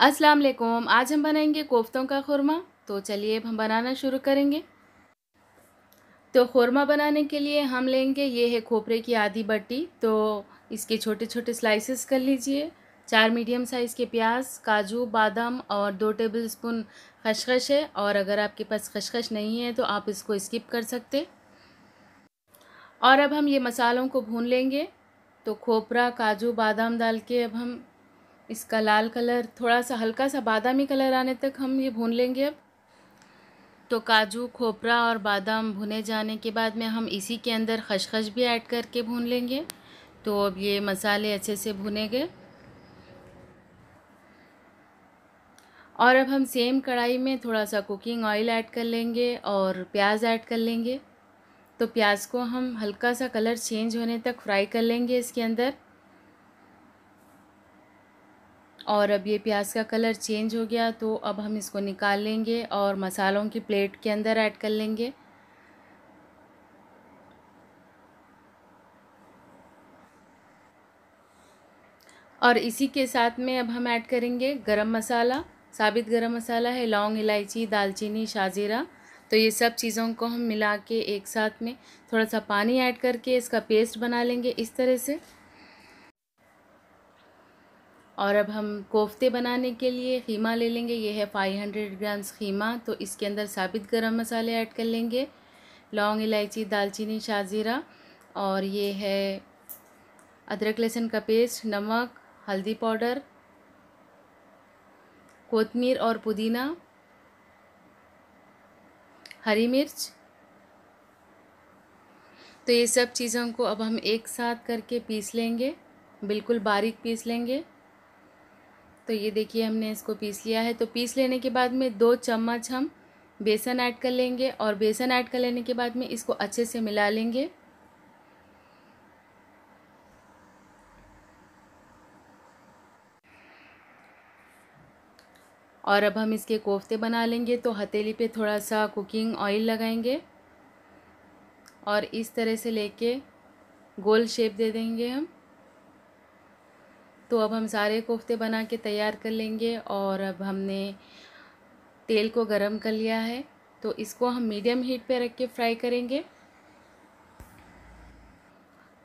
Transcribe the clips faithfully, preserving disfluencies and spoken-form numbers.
अस्सलाम वालेकुम। आज हम बनाएंगे कोफ्तों का खुरमा। तो चलिए अब हम बनाना शुरू करेंगे। तो खुरमा बनाने के लिए हम लेंगे, ये है खोपरे की आधी बट्टी, तो इसके छोटे छोटे स्लाइसेस कर लीजिए। चार मीडियम साइज़ के प्याज, काजू, बादाम और दो टेबलस्पून खसखस है, और अगर आपके पास खसखस नहीं है तो आप इसको स्किप कर सकते। और अब हम ये मसालों को भून लेंगे। तो खोपरा, काजू, बादाम डाल के अब हम इसका लाल कलर, थोड़ा सा हल्का सा बादामी कलर आने तक हम ये भून लेंगे। अब तो काजू, खोपरा और बादाम भुने जाने के बाद में हम इसी के अंदर खसखस भी ऐड करके भून लेंगे। तो अब ये मसाले अच्छे से भुने गए। और अब हम सेम कढ़ाई में थोड़ा सा कुकिंग ऑयल ऐड कर लेंगे और प्याज ऐड कर लेंगे। तो प्याज को हम हल्का सा कलर चेंज होने तक फ्राई कर लेंगे इसके अंदर। और अब ये प्याज का कलर चेंज हो गया, तो अब हम इसको निकाल लेंगे और मसालों की प्लेट के अंदर ऐड कर लेंगे। और इसी के साथ में अब हम ऐड करेंगे गरम मसाला। साबित गरम मसाला है, लौंग, इलायची, दालचीनी, शाहजीरा। तो ये सब चीज़ों को हम मिला के एक साथ में थोड़ा सा पानी ऐड करके इसका पेस्ट बना लेंगे इस तरह से। और अब हम कोफ्ते बनाने के लिए खीमा ले लेंगे। ये है पाँच सौ ग्राम्स खीमा। तो इसके अंदर साबित गरम मसाले ऐड कर लेंगे, लौंग, इलायची, दालचीनी, शाहजीरा। और ये है अदरक लहसुन का पेस्ट, नमक, हल्दी पाउडर, कोतमीर और पुदीना, हरी मिर्च। तो ये सब चीज़ों को अब हम एक साथ करके पीस लेंगे, बिल्कुल बारीक पीस लेंगे। तो ये देखिए हमने इसको पीस लिया है। तो पीस लेने के बाद में दो चम्मच हम बेसन ऐड कर लेंगे, और बेसन ऐड कर लेने के बाद में इसको अच्छे से मिला लेंगे। और अब हम इसके कोफ्ते बना लेंगे। तो हथेली पे थोड़ा सा कुकिंग ऑयल लगाएंगे और इस तरह से लेके गोल शेप दे देंगे हम। तो अब हम सारे कोफ्ते बना के तैयार कर लेंगे। और अब हमने तेल को गरम कर लिया है, तो इसको हम मीडियम हीट पे रख के फ्राई करेंगे।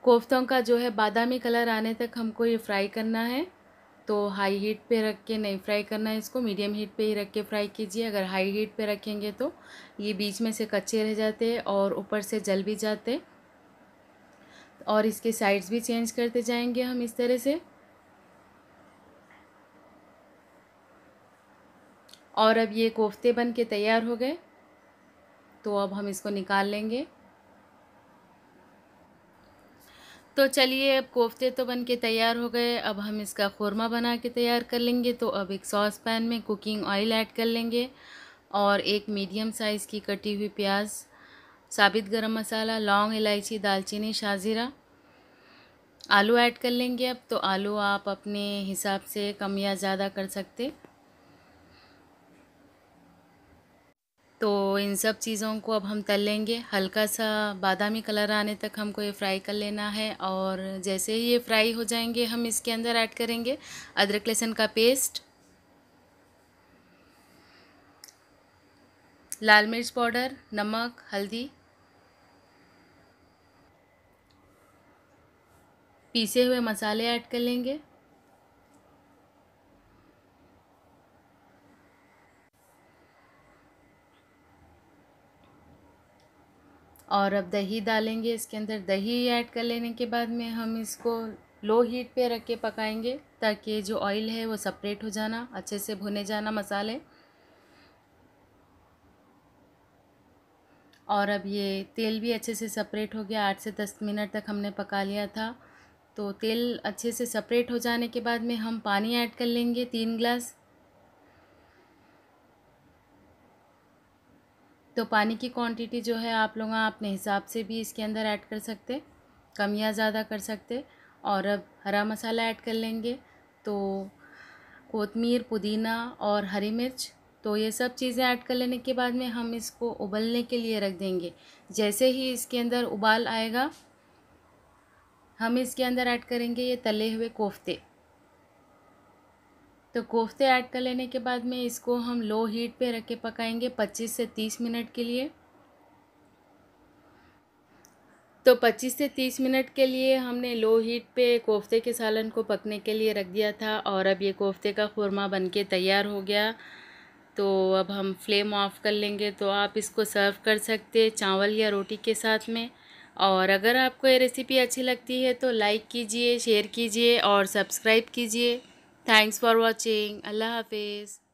कोफ्तों का जो है बादामी कलर आने तक हमको ये फ्राई करना है। तो हाई हीट पे रख के नहीं फ्राई करना है, इसको मीडियम हीट पे ही रख के फ्राई कीजिए। अगर हाई हीट पे रखेंगे तो ये बीच में से कच्चे रह जाते हैं और ऊपर से जल भी जाते, और इसके साइड्स भी चेंज करते जाएंगे हम इस तरह से। और अब ये कोफ्ते बन के तैयार हो गए। तो अब हम इसको निकाल लेंगे। तो चलिए अब कोफ्ते तो बन के तैयार हो गए। अब हम इसका खुरमा बना के तैयार कर लेंगे। तो अब एक सॉस पैन में कुकिंग ऑयल ऐड कर लेंगे, और एक मीडियम साइज़ की कटी हुई प्याज, साबित गरम मसाला, लौंग, इलायची, दालचीनी, शाहजीरा, आलू ऐड कर लेंगे। अब तो आलू आप अपने हिसाब से कम या ज़्यादा कर सकते। तो इन सब चीज़ों को अब हम तल लेंगे। हल्का सा बादामी कलर आने तक हमको ये फ्राई कर लेना है। और जैसे ही ये फ्राई हो जाएंगे, हम इसके अंदर ऐड करेंगे अदरक लहसुन का पेस्ट, लाल मिर्च पाउडर, नमक, हल्दी, पीसे हुए मसाले ऐड कर लेंगे। और अब दही डालेंगे इसके अंदर। दही ऐड कर लेने के बाद में हम इसको लो हीट पे रख के पकाएंगे, ताकि जो ऑयल है वो सेपरेट हो जाना, अच्छे से भुने जाना मसाले। और अब ये तेल भी अच्छे से सेपरेट हो गया। आठ से दस मिनट तक हमने पका लिया था। तो तेल अच्छे से सेपरेट हो जाने के बाद में हम पानी ऐड कर लेंगे, तीन गिलास। तो पानी की क्वांटिटी जो है आप लोग अपने हिसाब से भी इसके अंदर ऐड कर सकते, कम या ज़्यादा कर सकते। और अब हरा मसाला ऐड कर लेंगे, तो कोतमीर, पुदीना और हरी मिर्च। तो ये सब चीज़ें ऐड कर लेने के बाद में हम इसको उबलने के लिए रख देंगे। जैसे ही इसके अंदर उबाल आएगा, हम इसके अंदर ऐड करेंगे ये तले हुए कोफ्ते। तो कोफ्ते ऐड कर लेने के बाद में इसको हम लो हीट पे रख के पकाएंगे पच्चीस से तीस मिनट के लिए। तो पच्चीस से तीस मिनट के लिए हमने लो हीट पे कोफ्ते के सालन को पकने के लिए रख दिया था और अब ये कोफ्ते का खुरमा बनके तैयार हो गया। तो अब हम फ्लेम ऑफ कर लेंगे। तो आप इसको सर्व कर सकते हैं चावल या रोटी के साथ में। और अगर आपको ये रेसिपी अच्छी लगती है तो लाइक कीजिए, शेयर कीजिए और सब्सक्राइब कीजिए। Thanks for watching. अल्लाह हाफिज़।